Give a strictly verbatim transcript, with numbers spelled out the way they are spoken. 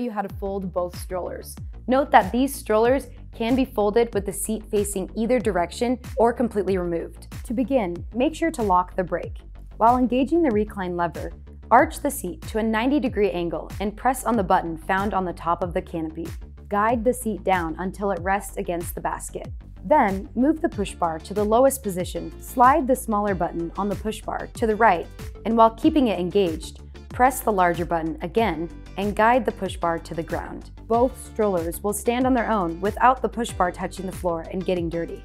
You how to fold both strollers. Note that these strollers can be folded with the seat facing either direction or completely removed. To begin, make sure to lock the brake. While engaging the recline lever, arch the seat to a ninety degree angle and press on the button found on the top of the canopy. Guide the seat down until it rests against the basket. Then, move the push bar to the lowest position. Slide the smaller button on the push bar to the right, and while keeping it engaged, press the larger button again and guide the push bar to the ground. Both strollers will stand on their own without the push bar touching the floor and getting dirty.